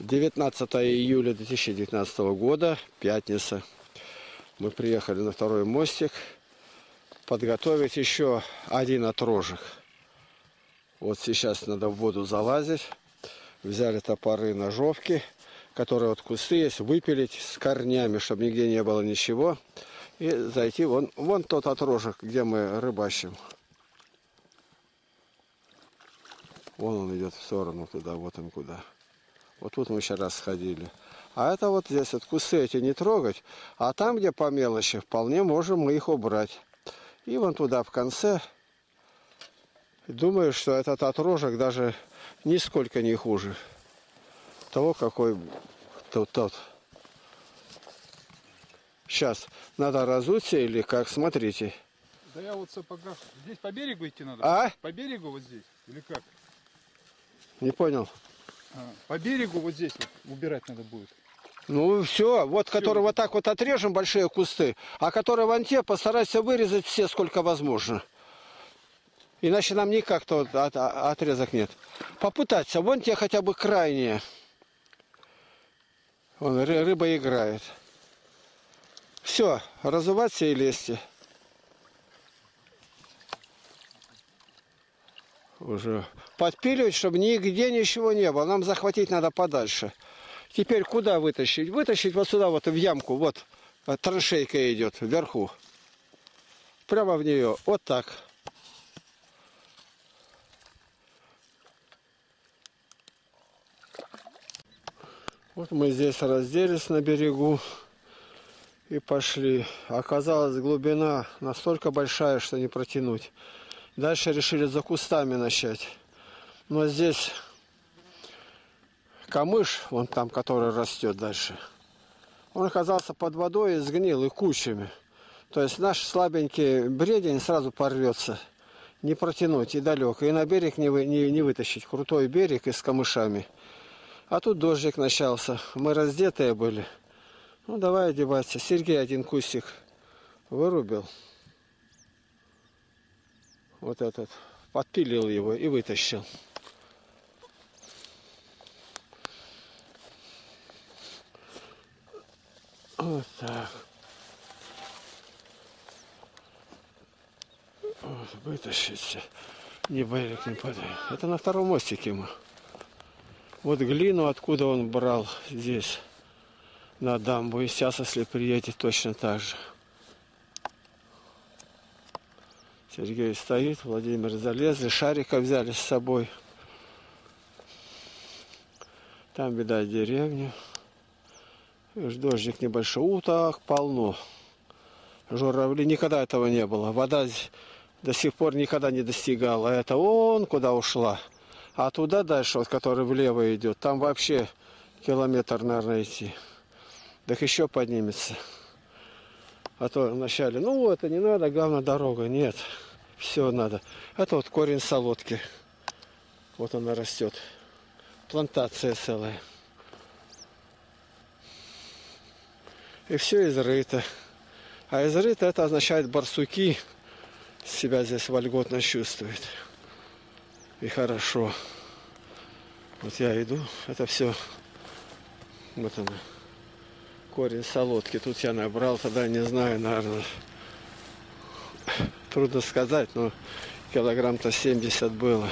19 июля 2019 года, пятница. Мы приехали на второй мостик подготовить еще один отрожек. Вот сейчас надо в воду залазить. Взяли топоры, ножовки, которые вот кусты есть, выпилить с корнями, чтобы нигде не было ничего. И зайти вон тот отрожек, где мы рыбачим. Вон он идет в сторону туда, вот он куда. Вот тут мы сейчас сходили. А это вот здесь вот кусты эти не трогать. А там, где по мелочи, вполне можем мы их убрать. И вон туда в конце. Думаю, что этот отрожек даже нисколько не хуже того, какой тот. Сейчас надо разуться или как, смотрите. Да я вот в сапогах. Здесь по берегу идти надо? А? По берегу вот здесь? Или как? Не понял. По берегу вот здесь вот убирать надо будет. Ну все, вот все. Которые вот так вот отрежем, большие кусты, а которые вон те, постарайся вырезать все, сколько возможно. Иначе нам никак-то вот отрезок нет. Попытаться, вон те хотя бы крайние. Вон рыба играет. Все, разуваться и лезьте. Уже подпиливать, чтобы нигде ничего не было. Нам захватить надо подальше. Теперь куда вытащить? Вытащить вот сюда, вот в ямку. Вот траншейка идет вверху. Прямо в нее. Вот так. Вот мы здесь разделись на берегу и пошли. Оказалось, глубина настолько большая, что не протянуть. Дальше решили за кустами начать. Но здесь камыш, вон там, который растет дальше, он оказался под водой и сгнил, и кучами. То есть наш слабенький бредень сразу порвется. Не протянуть и далеко. И на берег не вытащить. Крутой берег и с камышами. А тут дождик начался. Мы раздетые были. Ну, давай одеваться. Сергей один кустик вырубил. Вот этот. Подпилил его и вытащил. Вот так. Вот, вытащился. Не берег не падает. Это на втором мостике мы. Вот глину, откуда он брал здесь, на дамбу. И сейчас, если приедет, точно так же. Сергей стоит, Владимир залезли, шарика взяли с собой. Там, видать, деревня. Дождик небольшой. Уток полно. Журавли, никогда этого не было. Вода до сих пор никогда не достигала. Это он куда ушла. А туда дальше, вот, который влево идет, там вообще километр, наверное, идти. Так еще поднимется. А то вначале, ну, это не надо, главное, дорога. Нет, все надо. Это вот корень солодки. Вот она растет. Плантация целая. И все изрыто. А изрыто это означает барсуки себя здесь вольготно чувствуют. И хорошо. Вот я иду, это все. Вот она. Корень солодки. Тут я набрал, тогда не знаю, наверное. Трудно сказать, но килограмм-то 70 было.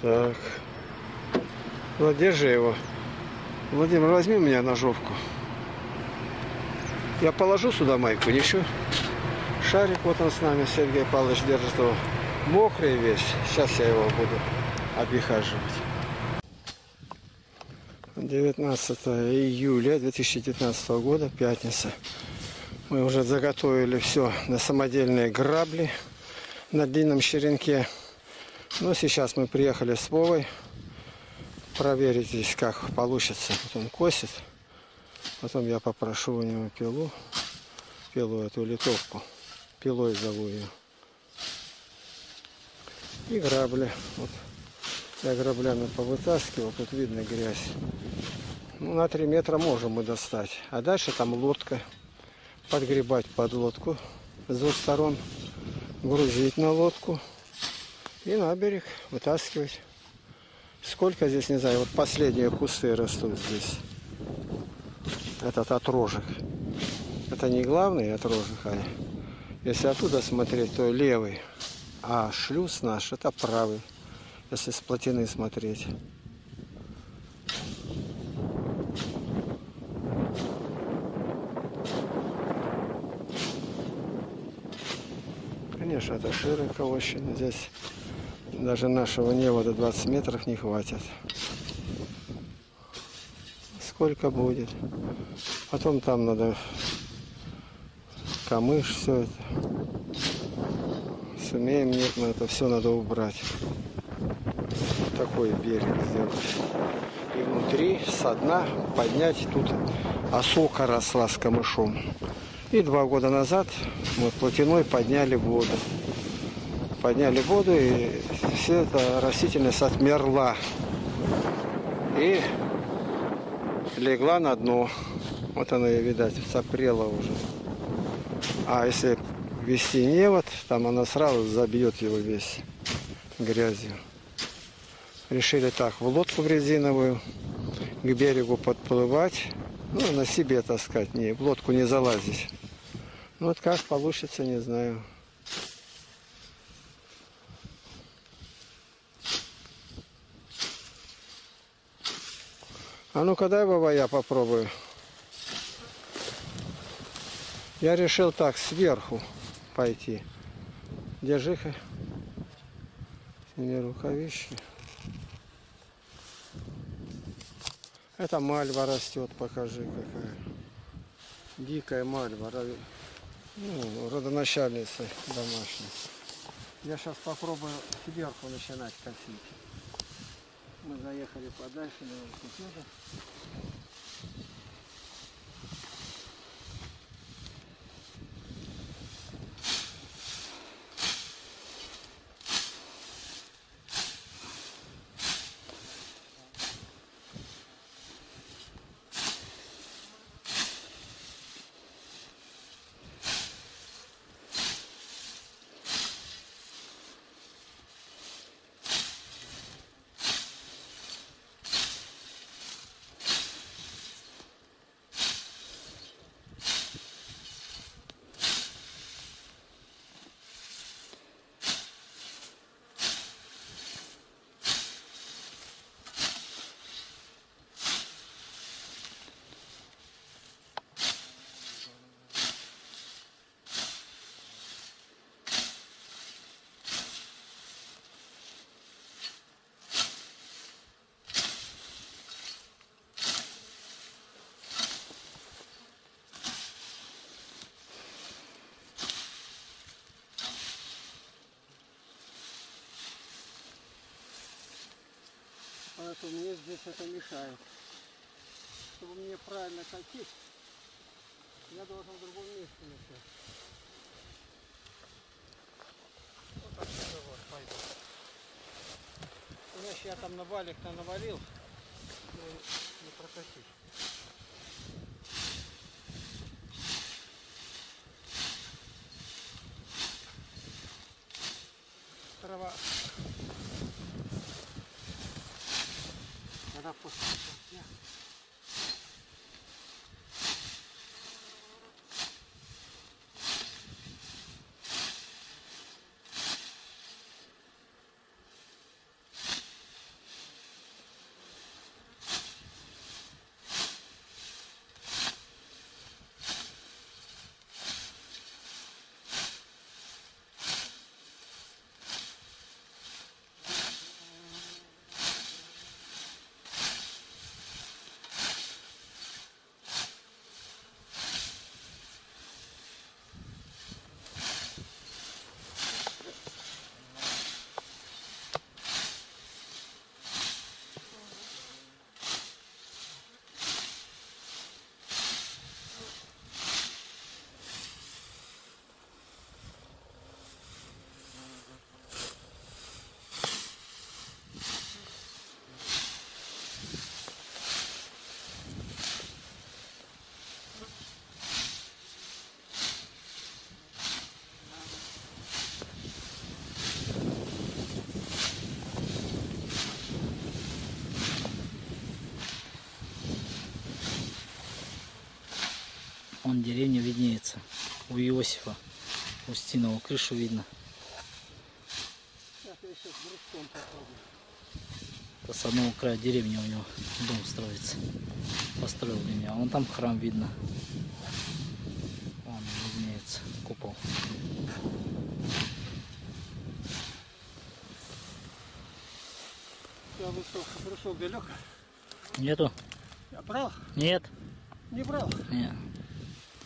Так. Ну, держи его. Владимир, возьми у меня ножовку. Я положу сюда майку, ничего. Шарик, вот он с нами, Сергей Павлович держит его. Мокрый весь. Сейчас я его буду обихаживать. 19 июля 2019 года, пятница. Мы уже заготовили все на самодельные грабли на длинном черенке. Но сейчас мы приехали с Вовой проверить здесь, как получится. Вот он косит. Потом я попрошу у него пилу, эту литовку, пилой зову ее. И грабли. Вот я граблями повытаскивал, тут видно грязь. Ну, на 3 метра можем мы достать. А дальше там лодка. Подгребать под лодку с двух сторон грузить на лодку и на берег вытаскивать. Сколько здесь, не знаю, вот последние кусты растут здесь. Этот отрожек. Это не главный отрожек, а если оттуда смотреть, то левый. А шлюз наш, это правый, если с плотины смотреть. Конечно, это широко очень. Здесь даже нашего невода 20 метров не хватит. Сколько будет. Потом там надо камыш, все это. Сумеем, нет, мы это все надо убрать. Вот такой берег сделать. И внутри со дна поднять. Тут осока росла с камышом. И 2 года назад мы плотиной подняли воду. Подняли воду, и вся эта растительность отмерла. И легла на дно. Вот она, видать, сопрела уже. А если вести невод, там она сразу забьет его весь грязью. Решили так, в лодку в резиновую к берегу подплывать, ну, на себе таскать, не, в лодку не залазить. Ну, вот как получится, не знаю. А ну-ка дай, Вова, я попробую. Я решил так, сверху пойти. Держи-ка. Сними рукавище. Это мальва растет, покажи, какая. Дикая мальва. Ну, родоначальница домашняя. Я сейчас попробую сверху начинать косить. Мы заехали подальше на велосипеде. Поэтому мне здесь это мешает. Чтобы мне правильно катить, я должен в другом месте начать. Вот так вот пойду. Иначе я там на валик-то навалил, но не прокатить. Трава. вон деревня виднеется. У Иосифа, Устинова крышу видно. С самого края деревни у него дом строится. Построил для меня. Вон там храм видно. Вон виднеется купол. Я пришел, где Леха? Нету. Я брал? Нет. Не брал? Нет.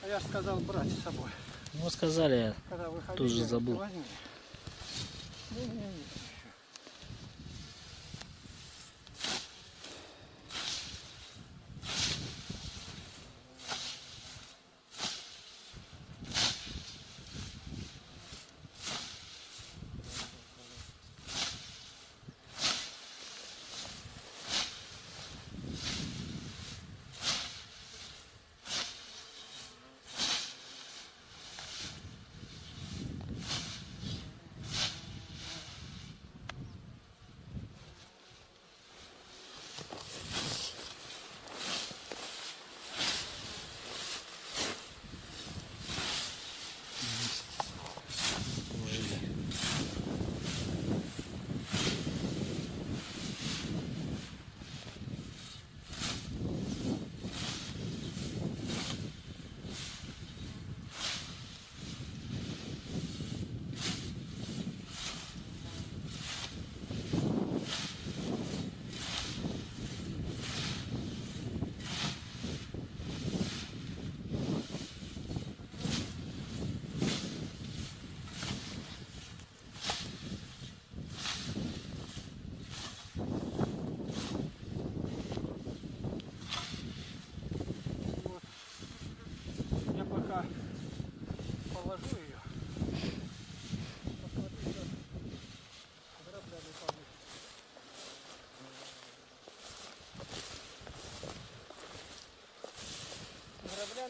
А я же сказал брать с собой. Ну сказали, когда выходили, тут же забыл. Не.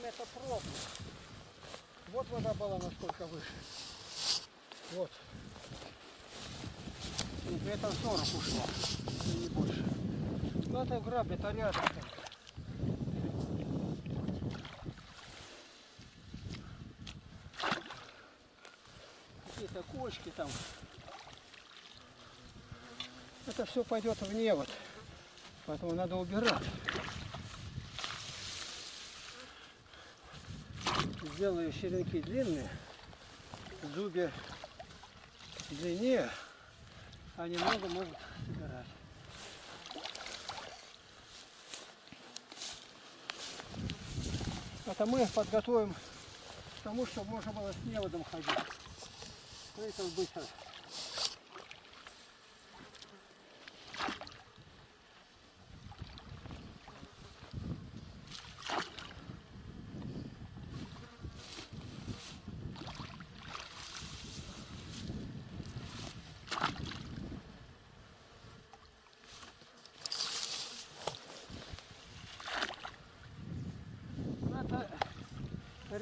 Это пробка. Вот вода была насколько выше. Вот. И при этом 40 ушло. И не больше. Ну это грабли, это рядом. Какие-то кочки там. Это все пойдет в невод. Поэтому надо убирать. Делаю черенки длинные, зубья длиннее, а немного может собирать. Это мы подготовим к тому, чтобы можно было с неводом ходить. Поэтому быстро.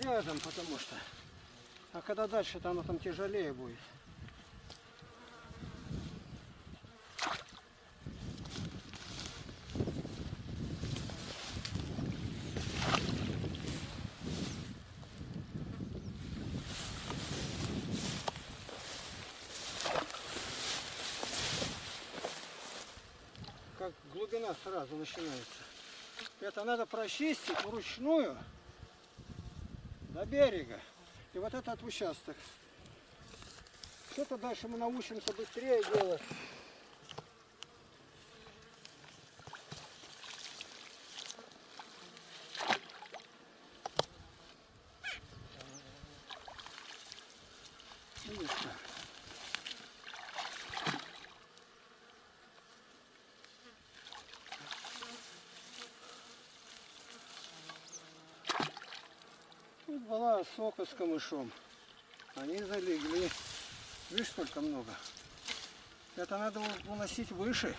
Рядом, потому что, а когда дальше, то оно там тяжелее будет. Как глубина сразу начинается. Это надо прочистить вручную. До берега. И вот этот участок. Что-то дальше мы научимся быстрее делать. Была сока с камышом, они залегли, видишь, сколько много. Это надо уносить выше,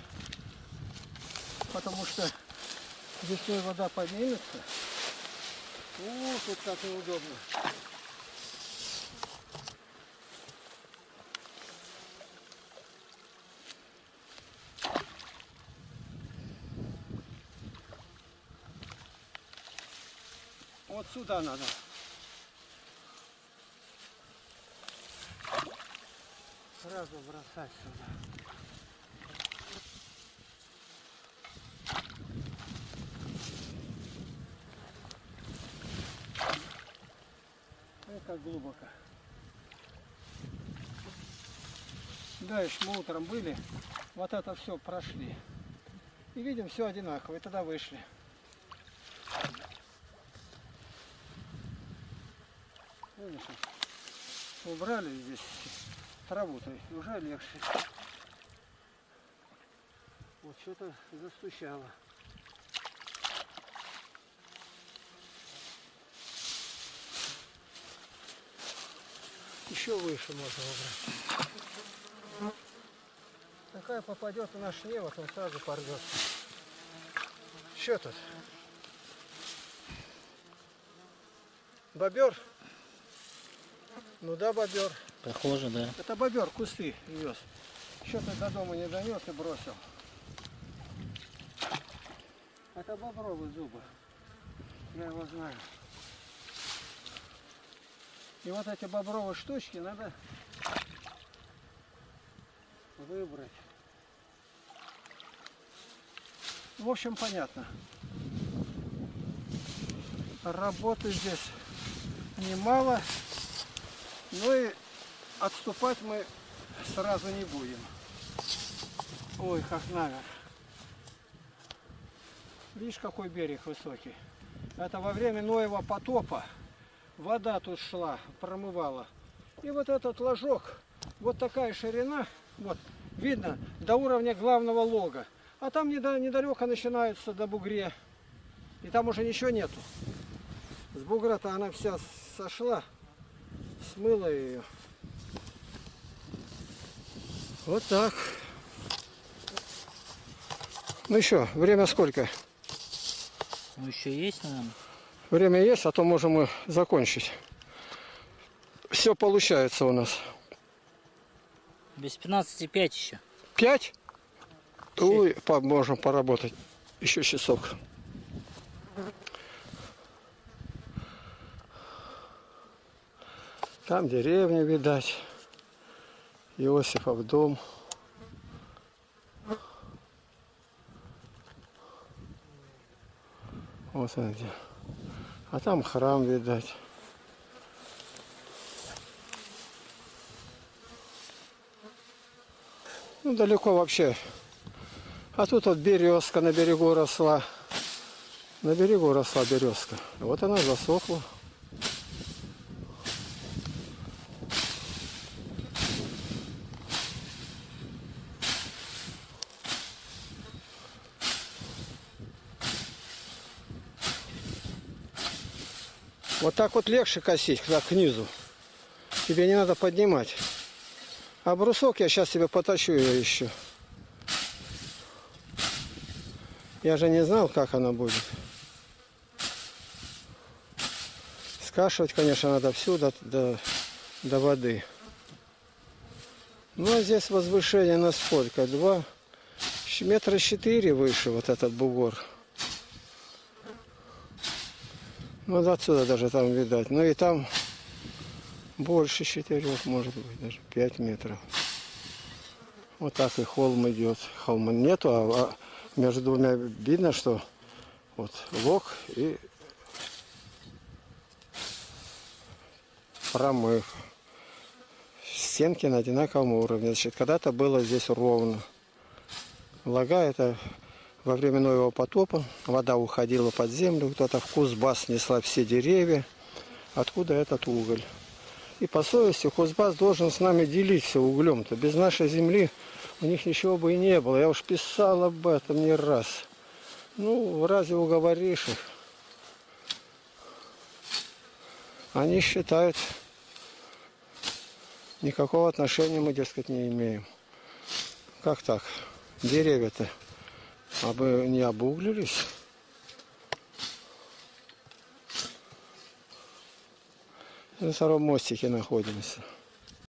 потому что весной вода поднимется. О, тут как неудобно. Вот сюда надо. Сразу бросать сюда. Как глубоко. Дальше мы утром были, вот это все прошли. И видим, все одинаково. И тогда вышли. Видишь, убрали здесь траву-то, уже легче. Вот что-то застучало. Еще выше можно убрать. Такая попадет в наш невод, он сразу порвет. Что тут? Бобер? Ну да, бобер. Похоже, да. Это бобер, кусты вез. Что-то до дома не донес и бросил. Это бобровые зубы. Я его знаю. И вот эти бобровые штучки надо выбрать. В общем, понятно. Работы здесь немало, но и отступать мы сразу не будем. Ой, как наверх. Видишь, какой берег высокий. Это во время Ноева потопа. Вода тут шла, промывала. И вот этот ложок, вот такая ширина, вот, видно, до уровня главного лога. А там недалеко начинается до бугре. И там уже ничего нету. С бугра-то она вся сошла, смыла ее. Вот так. Ну еще, время сколько? Ну еще есть, наверное. Время есть, а то можем мы закончить. Все получается у нас. Без 15:05 еще. 5? Ой, можем поработать. Еще часок. Там деревня, видать. Иосифов дом. Вот он где. А там храм, видать. Ну, далеко вообще. А тут вот березка на берегу росла. На берегу росла березка. Вот она засохла. Вот так вот легче косить, когда к низу. Тебе не надо поднимать. А брусок я сейчас тебе потащу ее еще. Я же не знал, как она будет. Скашивать, конечно, надо всю до воды. Ну, а здесь возвышение на сколько? 2 метра 4 выше вот этот бугор. Ну, отсюда даже там видать. Ну, и там больше 4, может быть, даже 5 метров. Вот так и холм идет. Холма нету, а между двумя видно, что вот лог и промыв. Стенки на одинаковом уровне. Значит, когда-то было здесь ровно. Лага это... Во время Ноевого потопа вода уходила под землю, кто-то в Кузбасс несла все деревья, откуда этот уголь. И по совести Кузбасс должен с нами делиться углем-то. Без нашей земли у них ничего бы и не было. Я уж писал об этом не раз. Ну, разве уговоришь их? Они считают, никакого отношения мы, дескать, не имеем. Как так? Деревья-то. А бы не обуглились. На втором мостике находимся.